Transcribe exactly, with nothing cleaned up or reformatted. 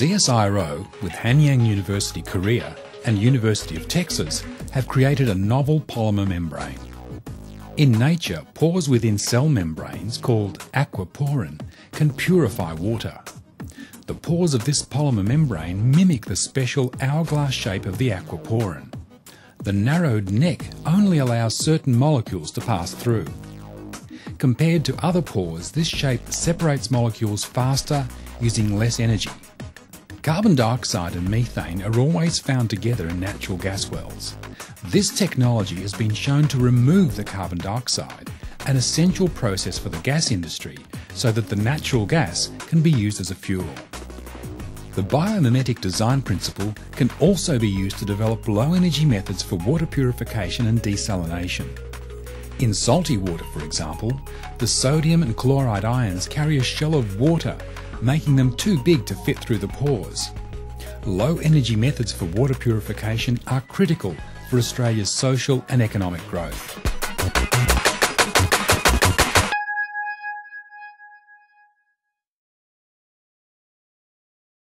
C S I R O, with Hanyang University Korea and University of Texas, have created a novel polymer membrane. In nature, pores within cell membranes, called aquaporin, can purify water. The pores of this polymer membrane mimic the special hourglass shape of the aquaporin. The narrowed neck only allows certain molecules to pass through. Compared to other pores, this shape separates molecules faster, using less energy. Carbon dioxide and methane are always found together in natural gas wells. This technology has been shown to remove the carbon dioxide, an essential process for the gas industry, so that the natural gas can be used as a fuel. The biomimetic design principle can also be used to develop low-energy methods for water purification and desalination. In salty water, for example, the sodium and chloride ions carry a shell of water, making them too big to fit through the pores. Low-energy methods for water purification are critical for Australia's social and economic growth.